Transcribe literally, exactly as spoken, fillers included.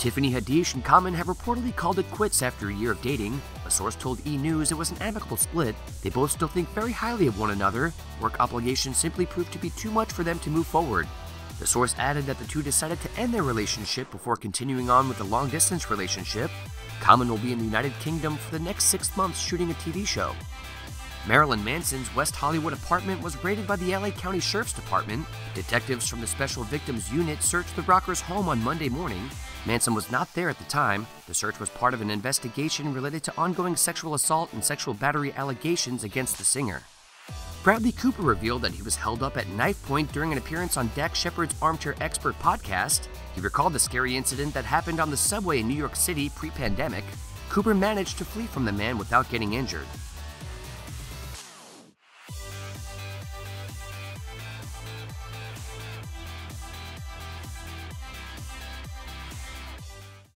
Tiffany Haddish and Common have reportedly called it quits after a year of dating. A source told E! News it was an amicable split. They both still think very highly of one another. Work obligations simply proved to be too much for them to move forward. The source added that the two decided to end their relationship before continuing on with a long-distance relationship. Common will be in the United Kingdom for the next six months shooting a T V show. Marilyn Manson's West Hollywood apartment was raided by the L A County Sheriff's Department. Detectives from the Special Victims Unit searched the rocker's home on Monday morning. Manson was not there at the time. The search was part of an investigation related to ongoing sexual assault and sexual battery allegations against the singer. Bradley Cooper revealed that he was held up at knife point during an appearance on Dak Shepard's Armchair Expert podcast. He recalled the scary incident that happened on the subway in New York City pre-pandemic. Cooper managed to flee from the man without getting injured.